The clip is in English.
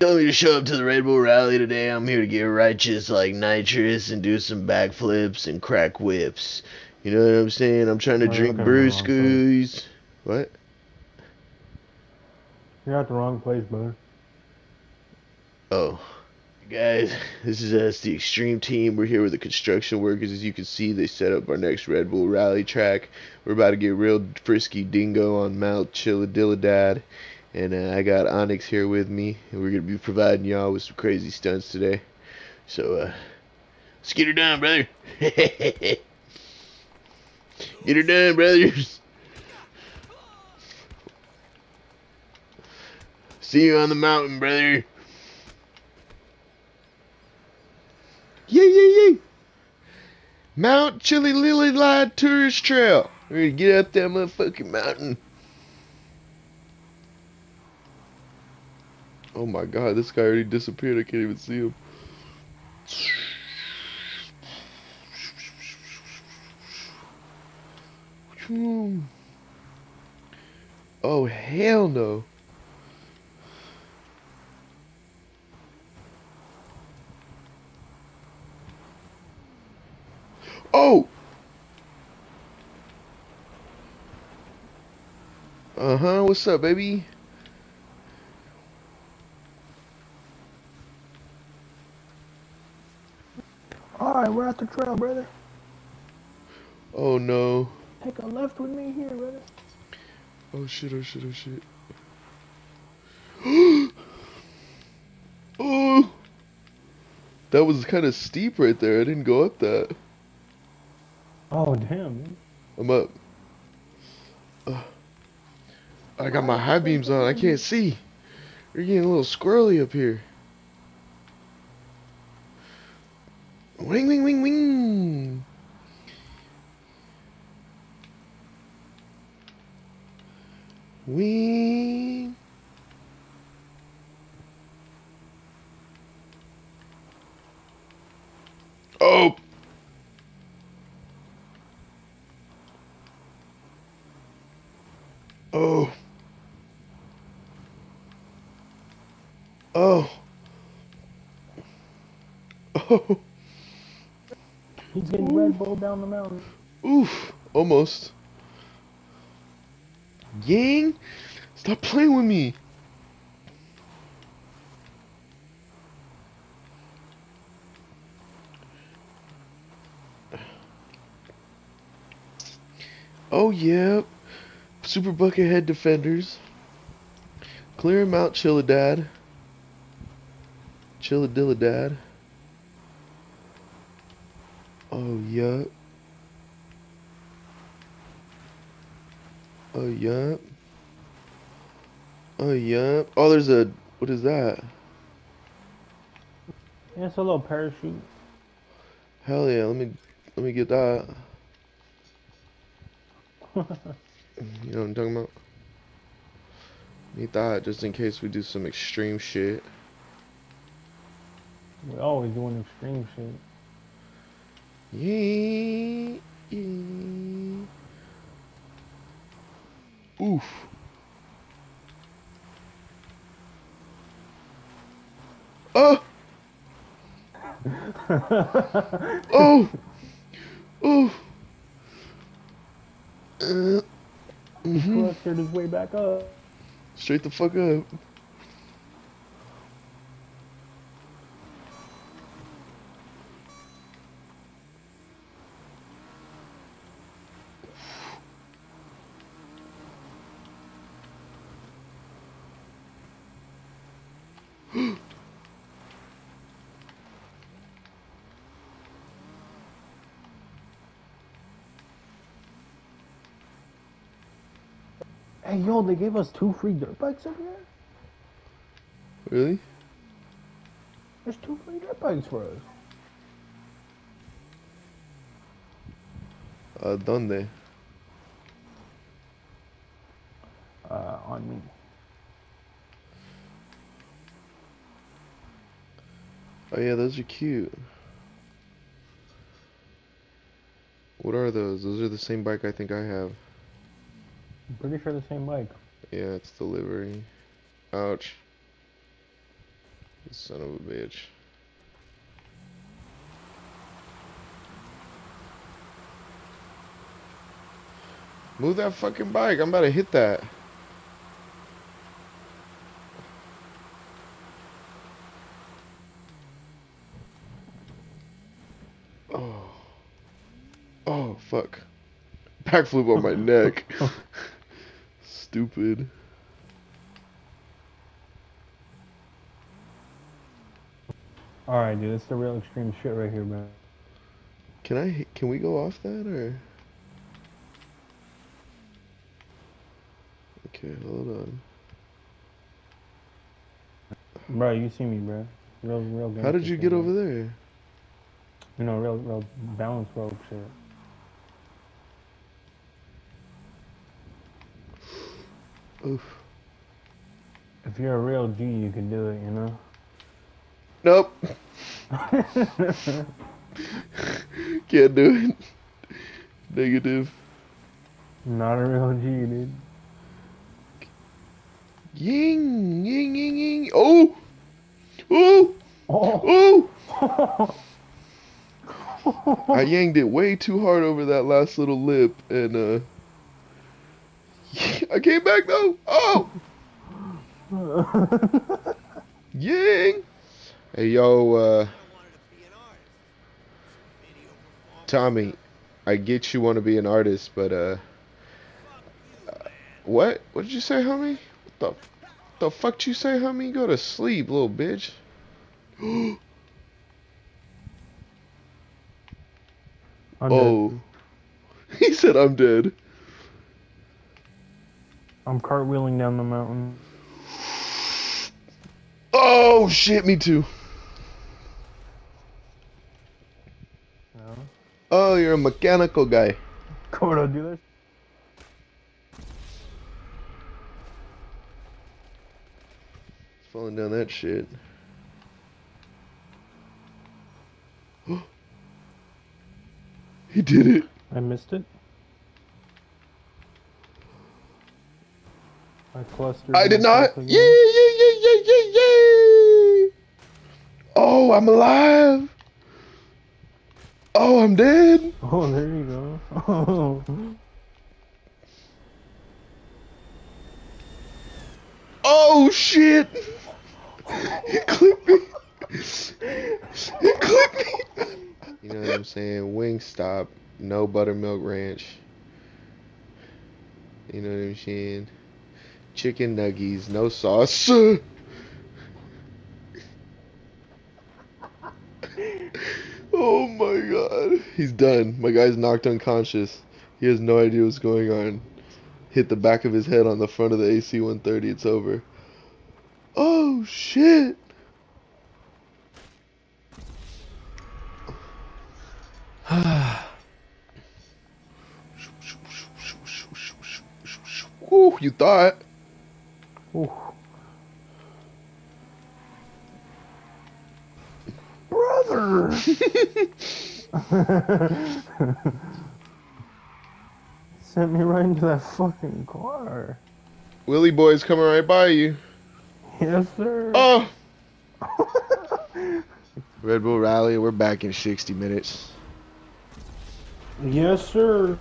told me to show up to the Red Bull Rally today. I'm here to get righteous like nitrous and do some backflips and crack whips. You know what I'm saying? I'm trying to drink brewskis. What? You're at the wrong place, brother. Oh. Guys, this is us, the Extreme Team. We're here with the construction workers. As you can see, they set up our next Red Bull Rally track. We're about to get real frisky dingo on Mount Chiliad. And I got Onyx here with me. And we're going to be providing y'all with some crazy stunts today. So, let's get her done, brother. Get her done, brothers. See you on the mountain, brother. Yay, yay, yay! Mount Chiliad Tourist Trail. We're gonna get up that motherfucking mountain. Oh my god, this guy already disappeared. I can't even see him. Oh, hell no. Oh! Uh-huh, what's up, baby? Alright, we're at the trail, brother. Oh, no. Take a left with me here, brother. Oh, shit, oh, shit, oh, shit. Oh! That was kind of steep right there. I didn't go up that. Oh, damn. I'm up. I got my high beams on. I can't see. You're getting a little squirrely up here. Wing, wing, wing, wing. Wing. Oh. Oh. Oh. Oh. He's getting Red Bull down the mountain. Oof. Almost. Gang. Stop playing with me. Oh, yeah. Super Buckethead Defenders. Clear Mount Chiliad. Chiliad. Oh, yup. Oh, yup. Oh, yup. Oh, there's a... What is that? Yeah, it's a little parachute. Hell yeah, let me get that. You know what I'm talking about? Need that just in case we do some extreme shit. We're always doing extreme shit. Yeah. Oof. Oh. Oh. Oh. Clustered his way back up. Straight the fuck up. Hey, yo, they gave us 2 free dirt bikes over here? Really? There's 2 free dirt bikes for us. Donde? On me. Oh yeah, those are cute. What are those? Those are the same bike I think I have. I'm pretty sure the same bike. Yeah, it's the livery. Ouch. Son of a bitch. Move that fucking bike. I'm about to hit that. Oh. Oh, fuck. Backflip on my neck. Stupid. Alright, dude. That's the real extreme shit right here, man. Can we go off that, or...? Okay, hold on. Bro, you see me, bro. Real good. How did you get over there? You know, real balance rope shit. Oof. If you're a real G, you can do it, you know? Nope. Can't do it. Negative. Not a real G, dude. Ying, ying, ying, ying. Oh! Oh! Oh! Oh! I yanged it way too hard over that last little lip, and, I came back, though! Oh! Ying! Hey, yo, Tommy, I get you want to be an artist, but, what? What did you say, homie? The fuck did you say, homie? Go to sleep, little bitch. Oh. He said I'm dead. I'm cartwheeling down the mountain. Oh, shit, me too. No. Oh, you're a mechanical guy. Gordo, do this. Falling down that shit. He did it. I missed it. I clustered. I did not. Yay! Yay! Yay! Yay! Yay! Oh, I'm alive. Oh, I'm dead. Oh, there you go. Oh. Oh shit! He clipped me! He clipped me! You know what I'm saying? Wingstop, no buttermilk ranch. You know what I'm saying? Chicken nuggies, no sauce. Oh my god. He's done. My guy's knocked unconscious. He has no idea what's going on. Hit the back of his head on the front of the AC-130. It's over. Oh shit! Ooh, you thought. Ooh. Brother. Sent me right into that fucking car. Willie boy's coming right by you. Yes, sir. Oh. Red Bull Rally, we're back in 60 minutes. Yes, sir.